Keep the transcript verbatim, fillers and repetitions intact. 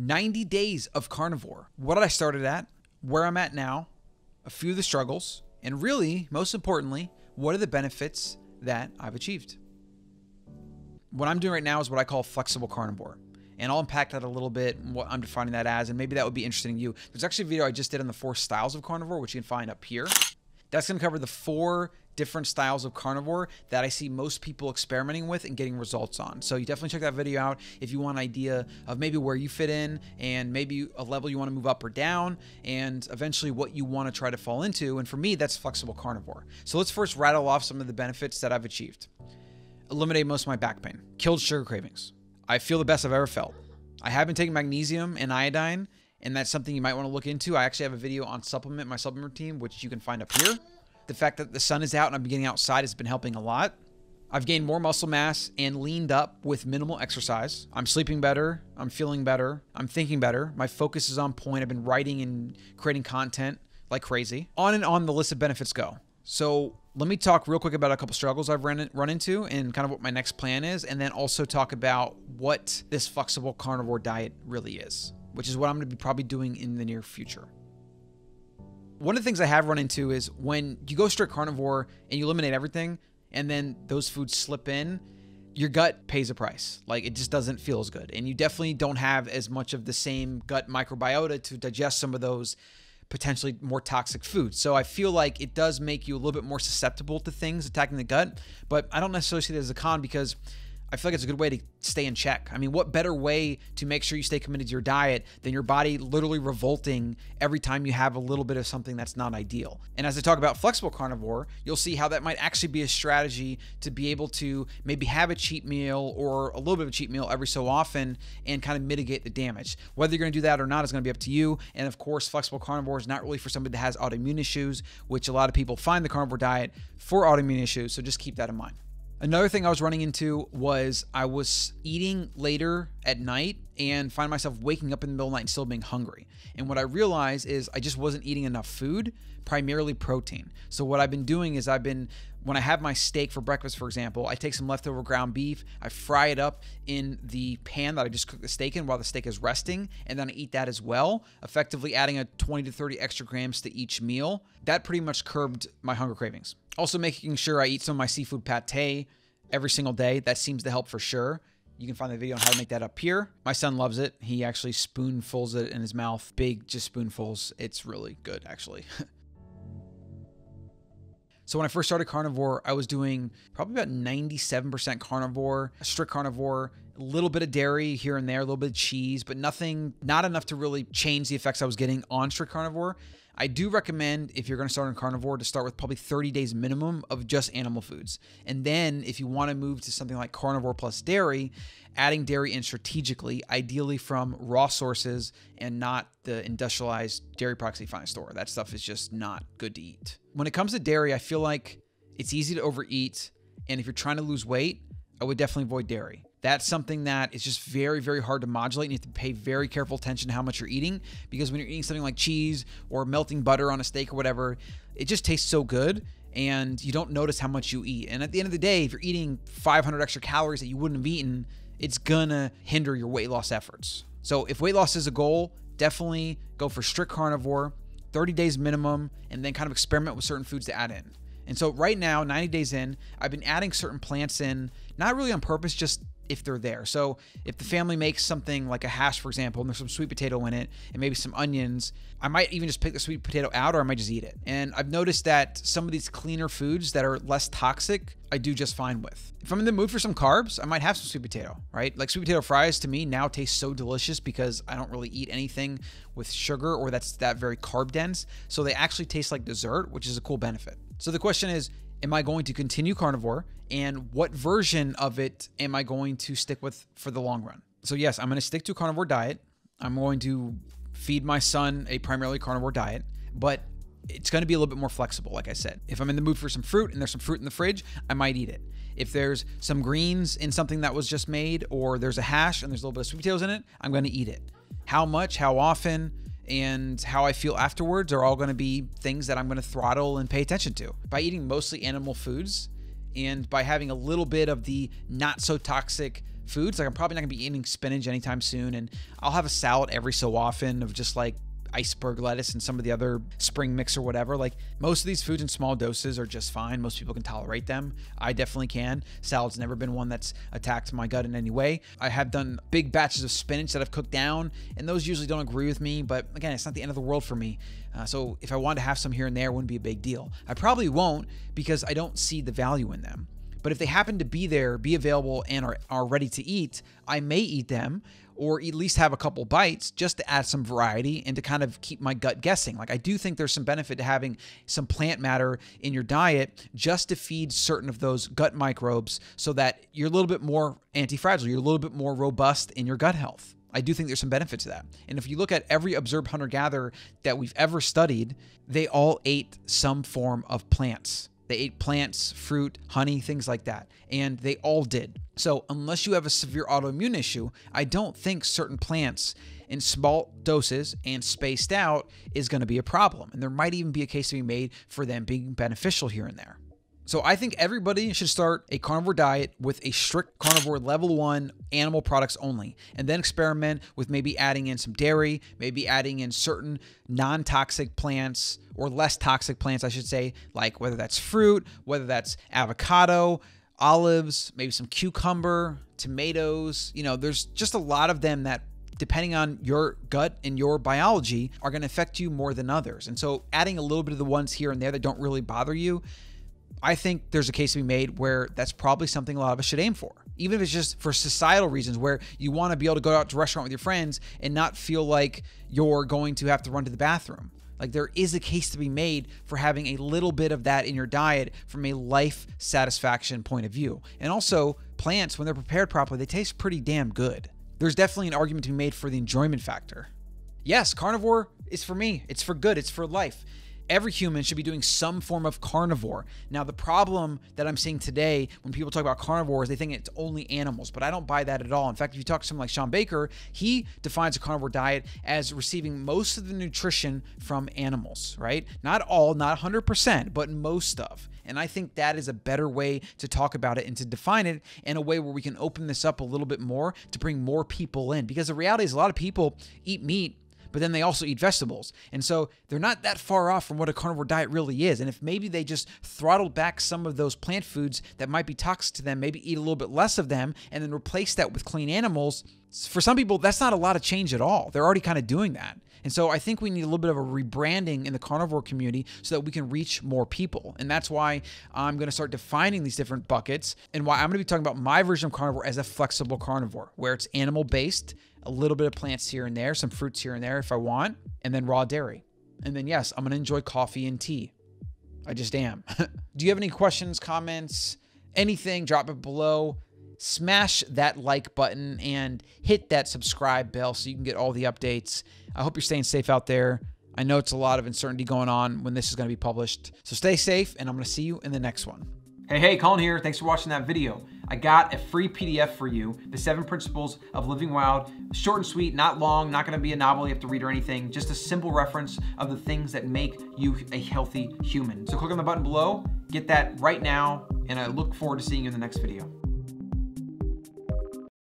ninety days of carnivore. What I started at, where I'm at now, a few of the struggles, and really, most importantly, what are the benefits that I've achieved? What I'm doing right now is what I call flexible carnivore. And I'll unpack that a little bit and what I'm defining that as, and maybe that would be interesting to you. There's actually a video I just did on the four styles of carnivore, which you can find up here. That's gonna cover the four different styles of carnivore that I see most people experimenting with and getting results on. So you definitely check that video out if you want an idea of maybe where you fit in and maybe a level you want to move up or down and eventually what you want to try to fall into. And for me, that's flexible carnivore. So let's first rattle off some of the benefits that I've achieved. Eliminated most of my back pain, killed sugar cravings. I feel the best I've ever felt. I have been taking magnesium and iodine, and that's something you might want to look into. I actually have a video on supplement, my supplement routine, which you can find up here. The fact that the sun is out and I'm getting outside has been helping a lot. I've gained more muscle mass and leaned up with minimal exercise. I'm sleeping better. I'm feeling better. I'm thinking better. My focus is on point. I've been writing and creating content like crazy. On and on the list of benefits go. So let me talk real quick about a couple struggles I've run, run into and kind of what my next plan is, and then also talk about what this flexible carnivore diet really is, which is what I'm going to be probably doing in the near future. One of the things I have run into is when you go straight carnivore and you eliminate everything and then those foods slip in, your gut pays a price. Like, it just doesn't feel as good. And you definitely don't have as much of the same gut microbiota to digest some of those potentially more toxic foods. So I feel like it does make you a little bit more susceptible to things attacking the gut, but I don't necessarily see that as a con because I feel like it's a good way to stay in check. I mean, what better way to make sure you stay committed to your diet than your body literally revolting every time you have a little bit of something that's not ideal? And as I talk about flexible carnivore, you'll see how that might actually be a strategy to be able to maybe have a cheat meal or a little bit of a cheat meal every so often and kind of mitigate the damage. Whether you're gonna do that or not is gonna be up to you. And of course, flexible carnivore is not really for somebody that has autoimmune issues, which a lot of people find the carnivore diet for autoimmune issues. So just keep that in mind. Another thing I was running into was I was eating later at night and find myself waking up in the middle of the night and still being hungry. And what I realized is I just wasn't eating enough food, primarily protein. So what I've been doing is I've been, when I have my steak for breakfast, for example, I take some leftover ground beef, I fry it up in the pan that I just cooked the steak in while the steak is resting, and then I eat that as well, effectively adding a twenty to thirty extra grams to each meal. That pretty much curbed my hunger cravings. Also making sure I eat some of my seafood pate every single day. That seems to help for sure. You can find the video on how to make that up here. My son loves it. He actually spoonfuls it in his mouth. Big, just spoonfuls. It's really good, actually. So when I first started carnivore, I was doing probably about ninety-seven percent carnivore, strict carnivore, a little bit of dairy here and there, a little bit of cheese, but nothing, not enough to really change the effects I was getting on strict carnivore. I do recommend, if you're going to start on carnivore, to start with probably thirty days minimum of just animal foods. And then if you want to move to something like carnivore plus dairy, adding dairy in strategically, ideally from raw sources and not the industrialized dairy products that you find in a store. That stuff is just not good to eat. When it comes to dairy, I feel like it's easy to overeat. And if you're trying to lose weight, I would definitely avoid dairy. That's something that is just very, very hard to modulate, and you have to pay very careful attention to how much you're eating, because when you're eating something like cheese or melting butter on a steak or whatever, it just tastes so good and you don't notice how much you eat. And at the end of the day, if you're eating five hundred extra calories that you wouldn't have eaten, it's gonna hinder your weight loss efforts. So if weight loss is a goal, definitely go for strict carnivore, thirty days minimum, and then kind of experiment with certain foods to add in. And so right now, ninety days in, I've been adding certain plants in, not really on purpose, just if they're there. So if the family makes something like a hash, for example, and there's some sweet potato in it and maybe some onions, I might even just pick the sweet potato out, or I might just eat it. And I've noticed that some of these cleaner foods that are less toxic, I do just fine with. If I'm in the mood for some carbs, I might have some sweet potato, right? Like sweet potato fries to me now taste so delicious because I don't really eat anything with sugar or that's that very carb dense. So they actually taste like dessert, which is a cool benefit. So the question is, am I going to continue carnivore, and what version of it am I going to stick with for the long run? So yes, I'm going to stick to a carnivore diet. I'm going to feed my son a primarily carnivore diet, but it's going to be a little bit more flexible. Like I said, if I'm in the mood for some fruit and there's some fruit in the fridge, I might eat it. If there's some greens in something that was just made, or there's a hash and there's a little bit of sweet potatoes in it, I'm going to eat it. How much, how often, and how I feel afterwards are all going to be things that I'm going to throttle and pay attention to. By eating mostly animal foods and by having a little bit of the not so toxic foods. Like, I'm probably not gonna be eating spinach anytime soon, and I'll have a salad every so often of just like iceberg lettuce and some of the other spring mix or whatever. Like, most of these foods in small doses are just fine. Most people can tolerate them. I definitely can. Salad's never been one that's attacked my gut in any way. I have done big batches of spinach that I've cooked down, and those usually don't agree with me, but again, it's not the end of the world for me. Uh, so if I wanted to have some here and there, it wouldn't be a big deal. I probably won't, because I don't see the value in them. But if they happen to be there, be available, and are, are ready to eat, I may eat them, or at least have a couple bites, just to add some variety and to kind of keep my gut guessing. Like, I do think there's some benefit to having some plant matter in your diet just to feed certain of those gut microbes, so that you're a little bit more anti-fragile, you're a little bit more robust in your gut health. I do think there's some benefit to that. And if you look at every observed hunter-gatherer that we've ever studied, they all ate some form of plants. They ate plants, fruit, honey, things like that. And they all did. So unless you have a severe autoimmune issue, I don't think certain plants in small doses and spaced out is going to be a problem. And there might even be a case to be made for them being beneficial here and there. So I think everybody should start a carnivore diet with a strict carnivore level one animal products only, and then experiment with maybe adding in some dairy, maybe adding in certain non-toxic plants or less toxic plants, I should say, like whether that's fruit, whether that's avocado, olives, maybe some cucumber, tomatoes. You know, there's just a lot of them that, depending on your gut and your biology, are going to affect you more than others. And so adding a little bit of the ones here and there that don't really bother you, I think there's a case to be made where that's probably something a lot of us should aim for, even if it's just for societal reasons, where you want to be able to go out to a restaurant with your friends and not feel like you're going to have to run to the bathroom. Like, there is a case to be made for having a little bit of that in your diet from a life satisfaction point of view. And also, plants, when they're prepared properly, they taste pretty damn good. There's definitely an argument to be made for the enjoyment factor. Yes, carnivore is for me. It's for good. It's for life. Every human should be doing some form of carnivore. Now, the problem that I'm seeing today when people talk about carnivores, they think it's only animals, but I don't buy that at all. In fact, if you talk to someone like Sean Baker, he defines a carnivore diet as receiving most of the nutrition from animals, right? Not all, not one hundred percent, but most of. And I think that is a better way to talk about it and to define it in a way where we can open this up a little bit more to bring more people in. Because the reality is, a lot of people eat meat, but then they also eat vegetables. And so they're not that far off from what a carnivore diet really is. And if maybe they just throttled back some of those plant foods that might be toxic to them, maybe eat a little bit less of them, and then replace that with clean animals, for some people, that's not a lot of change at all. They're already kind of doing that. And so I think we need a little bit of a rebranding in the carnivore community so that we can reach more people. And that's why I'm going to start defining these different buckets, and why I'm going to be talking about my version of carnivore as a flexible carnivore, where it's animal-based, a little bit of plants here and there, some fruits here and there if I want, and then raw dairy. And then, yes, I'm going to enjoy coffee and tea. I just am. Do you have any questions, comments, anything? Drop it below. Smash that like button and hit that subscribe bell so you can get all the updates. I hope you're staying safe out there. I know it's a lot of uncertainty going on when this is going to be published. So stay safe, and I'm going to see you in the next one. Hey, hey, Colin here. Thanks for watching that video. I got a free P D F for you, The Seven Principles of Living Wild. Short and sweet, not long, not gonna be a novel you have to read or anything, just a simple reference of the things that make you a healthy human. So click on the button below, get that right now, and I look forward to seeing you in the next video.